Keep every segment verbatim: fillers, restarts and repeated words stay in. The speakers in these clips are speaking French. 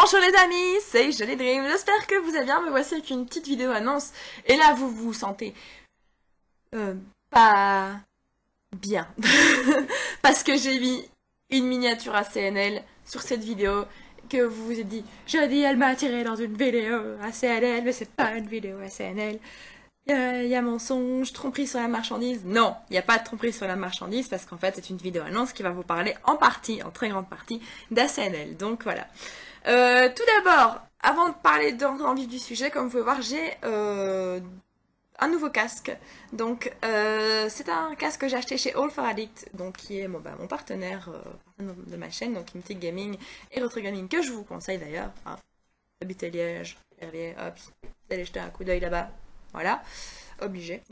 Bonjour les amis, c'est Jodie Dreams, j'espère que vous allez bien. Me voici avec une petite vidéo annonce. Et là vous vous sentez euh, pas bien parce que j'ai mis une miniature A C N L sur cette vidéo, que vous vous êtes dit Jeudi elle m'a attiré dans une vidéo A C N L, mais c'est pas une vidéo A C N L. Il euh, y a mensonge, tromperie sur la marchandise. Non, il n'y a pas de tromperie sur la marchandise parce qu'en fait c'est une vidéo annonce qui va vous parler en partie, en très grande partie, d'A C N L. Donc voilà. Euh, tout d'abord, avant de parler dans le vif du sujet, comme vous pouvez voir, j'ai euh, un nouveau casque. Donc euh, c'est un casque que j'ai acheté chez All for Addict, donc qui est mon, bah, mon partenaire euh, de ma chaîne, donc Intake Gaming et Retro Gaming, que je vous conseille d'ailleurs. Hein. Habitez Liège, Hervier, hop, vous allez jeter un coup d'œil là-bas. Voilà, obligé.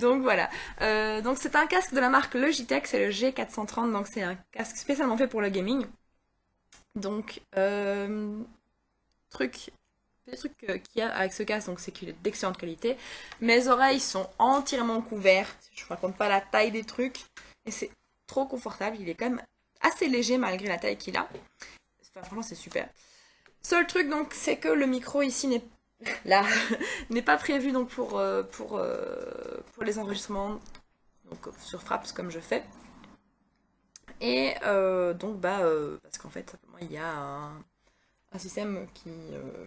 Donc voilà. Euh, donc c'est un casque de la marque Logitech, c'est le G quatre cent trente, donc c'est un casque spécialement fait pour le gaming. Donc, euh, truc, le truc qu'il y a avec ce casque, donc c'est qu'il est d'excellente qualité. Mes oreilles sont entièrement couvertes, je ne raconte pas la taille des trucs, et c'est trop confortable, il est quand même assez léger malgré la taille qu'il a. Enfin, franchement, c'est super. Seul truc, donc, c'est que le micro ici n'est pas... là, n'est pas prévu donc pour, euh, pour, euh, pour les enregistrements donc, sur Fraps comme je fais. Et euh, donc, bah, euh, parce qu'en fait, simplement, il y a un, un système qui, euh,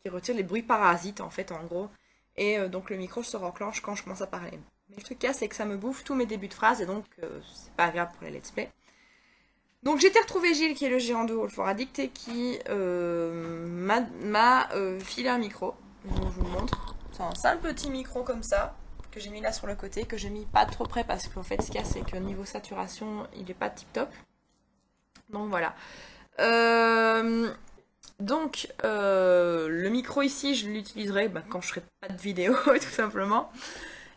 qui retire les bruits parasites en fait, en gros. Et euh, donc, le micro se renclenche quand je commence à parler. Mais le truc qu'il y a, c'est que ça me bouffe tous mes débuts de phrase et donc, euh, c'est pas agréable pour les let's play. Donc j'étais retrouvé Gilles, qui est le gérant de All for Addict, et qui euh, m'a euh, filé un micro. Donc, je vous le montre. C'est un simple petit micro comme ça, que j'ai mis là sur le côté, que j'ai mis pas trop près, parce qu'en fait ce qu'il y a, c'est que niveau saturation, il n'est pas tip top. Donc voilà. Euh, donc euh, le micro ici, je l'utiliserai bah, quand je ferai pas de vidéo, tout simplement.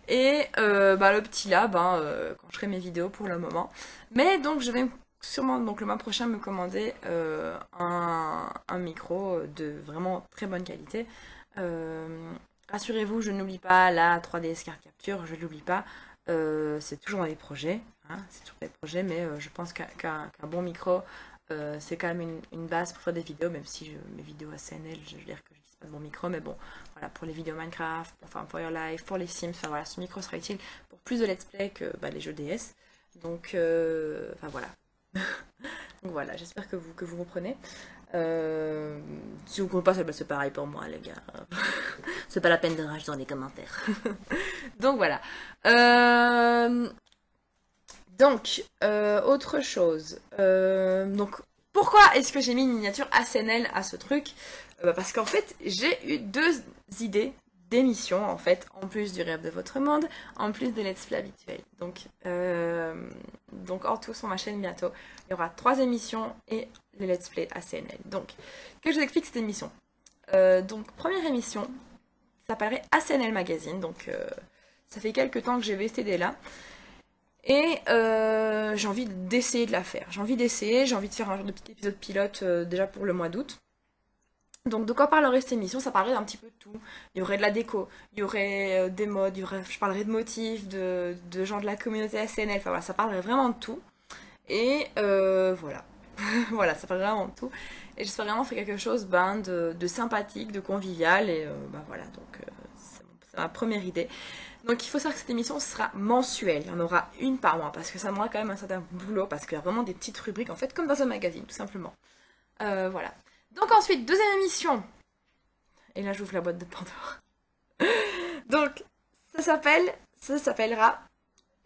Et euh, bah, le petit là, bah, euh, quand je ferai mes vidéos pour le moment. Mais donc je vais... sûrement donc le mois prochain me commander euh, un, un micro de vraiment très bonne qualité. Euh, rassurez-vous, je n'oublie pas la trois D S Card Capture, je ne l'oublie pas. Euh, c'est toujours dans les projets, hein, c'est toujours des projets, mais euh, je pense qu'un qu'un, qu'un bon micro, euh, c'est quand même une, une base pour faire des vidéos, même si je, mes vidéos A C N L, je veux dire que je n'utilise pas de bon micro, mais bon, voilà, pour les vidéos Minecraft, pour enfin, Firelife, pour les Sims, enfin voilà, ce micro sera utile pour plus de let's play que bah, les jeux D S. Donc, euh, enfin voilà. Donc voilà, j'espère que vous, que vous comprenez. Euh, si vous ne comprenez pas, c'est pareil pour moi, les gars. C'est pas la peine de rajouter dans les commentaires. Donc voilà. Euh, donc, euh, autre chose. Euh, donc, pourquoi est-ce que j'ai mis une miniature A C N L à ce truc? euh, bah Parce qu'en fait, j'ai eu deux idées d'émissions, en fait, en plus du rêve de votre monde, en plus des let's play habituels. Donc, euh, donc en tout, sur ma chaîne, bientôt, il y aura trois émissions et les let's play A C N L. Donc, que je vous explique cette émission. Euh, donc, première émission, ça paraît A C N L Magazine, donc euh, ça fait quelques temps que j'ai V C D là. Et euh, j'ai envie d'essayer de la faire. J'ai envie d'essayer, j'ai envie de faire un genre de petit épisode pilote euh, déjà pour le mois d'août. Donc de quoi parlerait cette émission? Ça parlerait d'un petit peu de tout. Il y aurait de la déco, il y aurait des modes, il y aurait, je parlerais de motifs, de, de gens de la communauté A C N L, enfin voilà, ça parlerait vraiment de tout. Et euh, voilà, voilà, ça parlerait vraiment de tout. Et j'espère vraiment faire quelque chose ben, de, de sympathique, de convivial, et euh, ben voilà, donc euh, c'est ma première idée. Donc il faut savoir que cette émission sera mensuelle, il y en aura une par mois, parce que ça me demandera quand même un certain boulot, parce qu'il y a vraiment des petites rubriques, en fait, comme dans un magazine, tout simplement. Euh, voilà. Donc ensuite, deuxième émission. Et là, j'ouvre la boîte de Pandore. Donc, ça s'appelle, ça s'appellera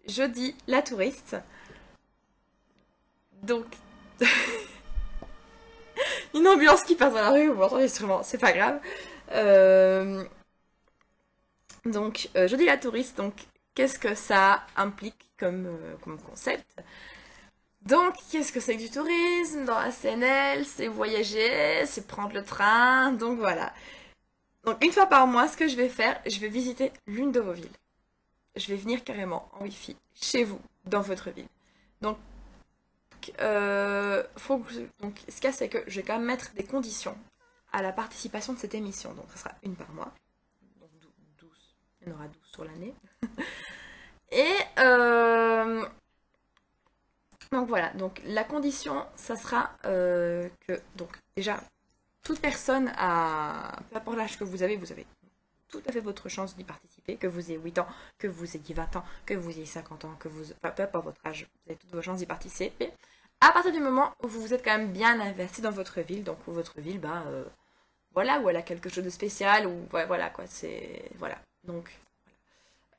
Jeudi, la touriste. Donc, une ambulance qui passe dans la rue, vous m'entendez sûrement, c'est pas grave. Euh... Donc, euh, Jeudi, la touriste, donc, qu'est-ce que ça implique comme, euh, comme concept ? Donc, qu'est-ce que c'est que du tourisme dans A C N L? C'est voyager, c'est prendre le train, donc voilà. Donc, une fois par mois, ce que je vais faire, je vais visiter l'une de vos villes. Je vais venir carrément en Wi-Fi, chez vous, dans votre ville. Donc, euh, faut que, donc ce qu'il y a, c'est que je vais quand même mettre des conditions à la participation de cette émission. Donc, ça sera une par mois. Donc, douze. Il y en aura douze sur l'année. Et... Euh, Donc voilà, donc la condition, ça sera euh, que, donc déjà, toute personne à, peu importe l'âge que vous avez, vous avez tout à fait votre chance d'y participer, que vous ayez huit ans, que vous ayez vingt ans, que vous ayez cinquante ans, que vous, enfin, peu importe votre âge, vous avez toutes vos chances d'y participer. À partir du moment où vous vous êtes quand même bien investi dans votre ville, donc où votre ville, ben, euh, voilà, où elle a quelque chose de spécial, ou ouais, voilà, quoi, c'est, voilà, donc,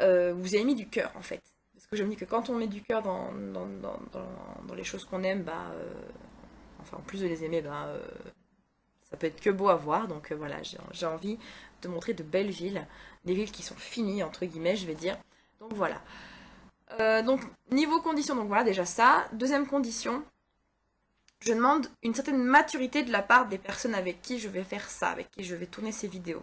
voilà. Euh, vous avez mis du cœur, en fait. Parce que je me dis que quand on met du cœur dans, dans, dans, dans, dans les choses qu'on aime, bah, euh, enfin, en plus de les aimer, bah, euh, ça peut être que beau à voir. Donc euh, voilà, j'ai envie de montrer de belles villes, des villes qui sont finies, entre guillemets, je vais dire. Donc voilà. Euh, donc niveau condition, donc voilà déjà ça. Deuxième condition, je demande une certaine maturité de la part des personnes avec qui je vais faire ça, avec qui je vais tourner ces vidéos.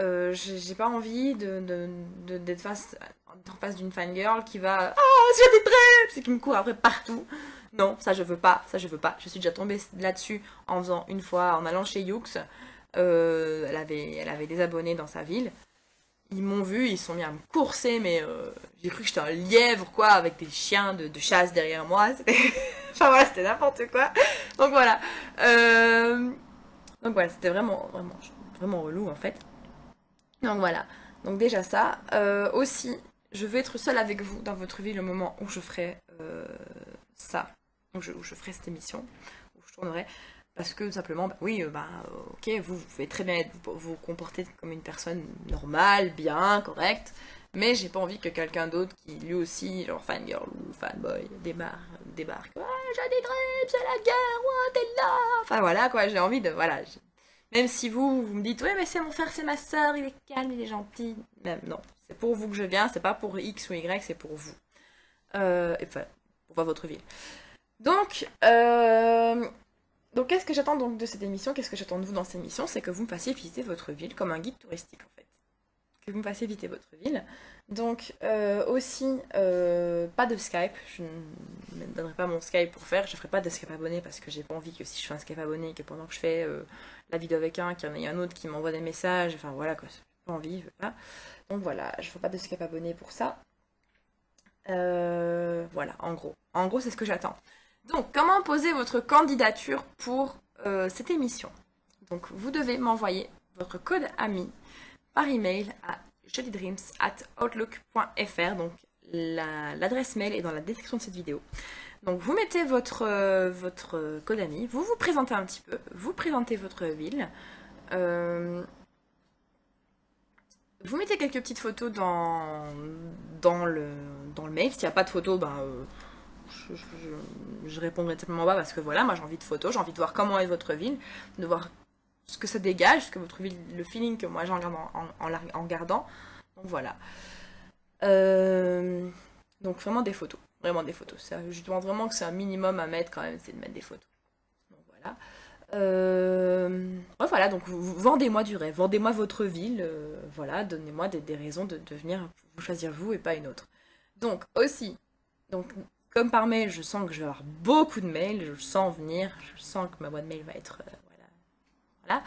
Euh, j'ai pas envie de, de, de, d'être face, en face d'une fangirl qui va oh j'ai des dreams et qui me court après partout. Non, ça je veux pas, ça je veux pas. Je suis déjà tombée là-dessus en faisant une fois, en allant chez Yux. Euh, elle, avait, elle avait des abonnés dans sa ville. Ils m'ont vu, ils sont mis à me courser, mais euh, j'ai cru que j'étais un lièvre, quoi, avec des chiens de, de chasse derrière moi. Enfin voilà, c'était n'importe quoi. Donc voilà. Euh... Donc voilà, c'était vraiment, vraiment, vraiment relou en fait. Donc voilà, donc déjà ça. Euh, aussi, je veux être seule avec vous dans votre vie le moment où je ferai euh, ça, où je, où je ferai cette émission, où je tournerai. Parce que simplement, bah, oui, bah, ok, vous, vous pouvez très bien être, vous, vous comporter comme une personne normale, bien, correcte, mais j'ai pas envie que quelqu'un d'autre qui lui aussi, genre fangirl ou fanboy, démarre, débarque. Ouais, j'ai des dreams, c'est la guerre, ouais, t'es là. Enfin voilà, quoi, j'ai envie de. Voilà. Même si vous, vous me dites, ouais mais c'est mon frère, c'est ma soeur, il est calme, il est gentil. Même non, c'est pour vous que je viens, c'est pas pour X ou Y, c'est pour vous. Euh, et enfin, pour votre ville. Donc, euh, donc qu'est-ce que j'attends donc de cette émission? Qu'est-ce que j'attends de vous dans cette émission? C'est que vous me fassiez visiter votre ville comme un guide touristique en fait. Que vous me fassiez visiter votre ville. Donc euh, aussi, euh, pas de Skype. Je ne donnerai pas mon Skype pour faire. Je ne ferai pas de Skype abonné parce que j'ai pas envie que si je fais un Skype abonné, que pendant que je fais euh, la vidéo avec un, qu'il y en ait un autre qui m'envoie des messages. Enfin voilà, quoi, pas envie, je veux pas. Donc voilà, je ne ferai pas de Skype abonné pour ça. Euh, voilà, en gros. En gros, c'est ce que j'attends. Donc, comment poser votre candidature pour euh, cette émission? Donc, vous devez m'envoyer votre code A M I par email à jodi dreams at outlook point F R. Donc l'adresse la, mail est dans la description de cette vidéo. Donc vous mettez votre, euh, votre code A M I, vous vous présentez un petit peu, vous présentez votre ville, euh, vous mettez quelques petites photos dans, dans, le, dans le mail. S'il n'y a pas de photos, ben, euh, je, je, je répondrai tellement bas parce que voilà, moi j'ai envie de photos, j'ai envie de voir comment est votre ville, de voir ce que ça dégage, ce que votre ville, le feeling que moi j'ai en, en, en, en gardant. Donc voilà. Euh, donc vraiment des photos. Vraiment des photos. Ça, je demande vraiment que c'est un minimum à mettre quand même, c'est de mettre des photos. Donc voilà. Euh, ouais, voilà, donc vendez-moi du rêve, vendez-moi votre ville. Euh, voilà, donnez-moi des, des raisons de, de venir vous choisir vous et pas une autre. Donc aussi, donc comme par mail, je sens que je vais avoir beaucoup de mails, je sens venir, je sens que ma boîte mail va être. Euh, Voilà.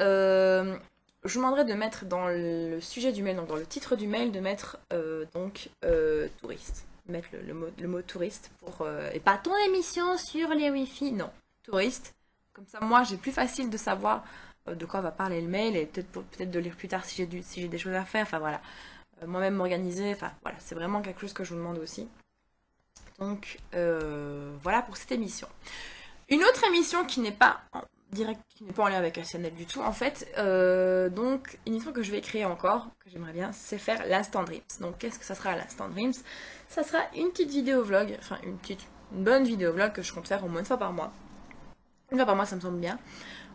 Euh, je vous demanderai de mettre dans le sujet du mail, donc dans le titre du mail, de mettre euh, donc euh, touriste, mettre le, le, mot, le mot touriste pour euh, et pas ton émission sur les wifi, non, touriste. Comme ça, moi, j'ai plus facile de savoir euh, de quoi va parler le mail et peut-être peut-être de lire plus tard si j'ai du, si j'ai des choses à faire. Enfin voilà, euh, moi-même m'organiser. Enfin voilà, c'est vraiment quelque chose que je vous demande aussi. Donc euh, voilà pour cette émission. Une autre émission qui n'est pas en direct, qui n'est pas en lien avec A C N L du tout en fait, euh, donc une émission que je vais créer encore, que j'aimerais bien, c'est faire l'Instant Dreams. Donc qu'est-ce que ça sera l'Instant Dreams? Ça sera une petite vidéo vlog, enfin une petite, une bonne vidéo vlog que je compte faire au moins une fois par mois. Une fois par mois ça me semble bien,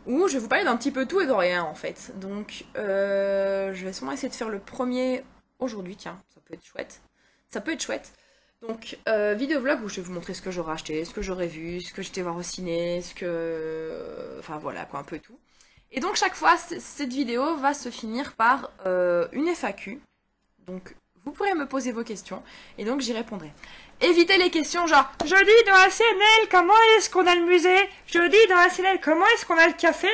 où je vais vous parler d'un petit peu tout et de rien en fait. Donc euh, je vais sûrement essayer de faire le premier aujourd'hui, tiens, ça peut être chouette, ça peut être chouette. Donc, euh, vidéo vlog où je vais vous montrer ce que j'aurais acheté, ce que j'aurais vu, ce que j'étais voir au ciné, ce que... Enfin voilà, quoi, un peu tout. Et donc chaque fois, cette vidéo va se finir par euh, une F A Q. Donc, vous pourrez me poser vos questions et donc j'y répondrai. Évitez les questions genre « Jeudi dans la C N L, comment est-ce qu'on a le musée ?»« Jeudi dans la C N L, comment est-ce qu'on a le café ?»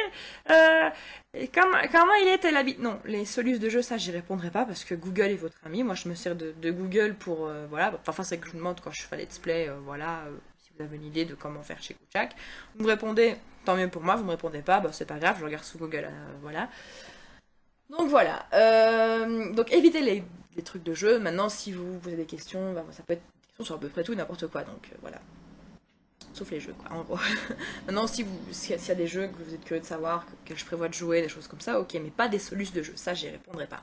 euh, Et comment, comment il était l'habit... Non, les solutions de jeu, ça, j'y répondrai pas parce que Google est votre ami. Moi, je me sers de, de Google pour... Euh, voilà. Enfin, c'est que je vous demande quand je fais let's play, euh, voilà, euh, si vous avez une idée de comment faire chez Kouchak. Vous me répondez, tant mieux pour moi, vous me répondez pas, bah, c'est pas grave, je regarde sous Google, euh, voilà. Donc, voilà. Euh, donc, évitez les, les trucs de jeu. Maintenant, si vous, vous avez des questions, bah, ça peut être des questions sur à peu près tout, n'importe quoi, donc euh, voilà. Sauf les jeux, quoi, en gros. Maintenant, si vous, s'il y a des jeux que vous êtes curieux de savoir, que, que je prévois de jouer, des choses comme ça, ok, mais pas des solutions de jeu, ça, j'y répondrai pas.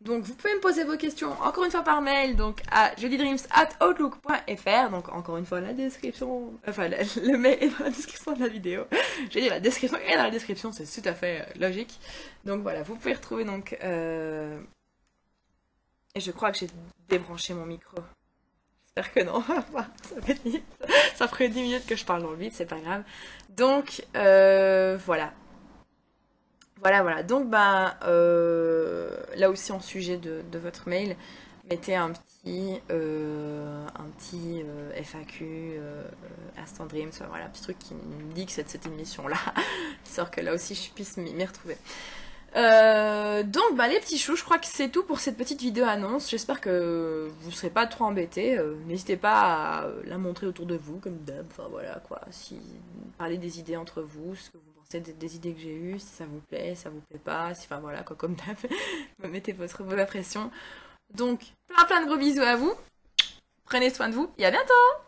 Donc, vous pouvez me poser vos questions, encore une fois, par mail, donc, à jodi dreams at outlook point F R, donc, encore une fois, la description, enfin, la, le mail est dans la description de la vidéo, j'ai dit la description est dans la description, c'est tout à fait euh, logique. Donc, voilà, vous pouvez retrouver, donc, euh... et je crois que j'ai débranché mon micro. J'espère que non, ça, fait dix... ça ferait dix minutes que je parle dans le vide, c'est pas grave. Donc, euh, voilà. Voilà, voilà. Donc, bah, euh, là aussi, en sujet de, de votre mail, mettez un petit, euh, un petit euh, F A Q, euh, Instant Dreams, voilà, un petit truc qui me dit que c'est de cette émission-là, histoire que là aussi, je puisse m'y retrouver. Euh, donc bah les petits choux, je crois que c'est tout pour cette petite vidéo annonce, j'espère que vous ne serez pas trop embêtés, euh, n'hésitez pas à la montrer autour de vous comme d'hab, enfin voilà quoi, si parlez des idées entre vous, ce que vous pensez des, des idées que j'ai eues, si ça vous plaît, ça vous plaît pas, si, enfin voilà quoi comme d'hab, mettez votre, vos impressions, donc plein plein de gros bisous à vous, prenez soin de vous et à bientôt.